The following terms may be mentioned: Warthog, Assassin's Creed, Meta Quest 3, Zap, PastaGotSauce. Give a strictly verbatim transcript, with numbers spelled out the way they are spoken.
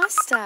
pasta.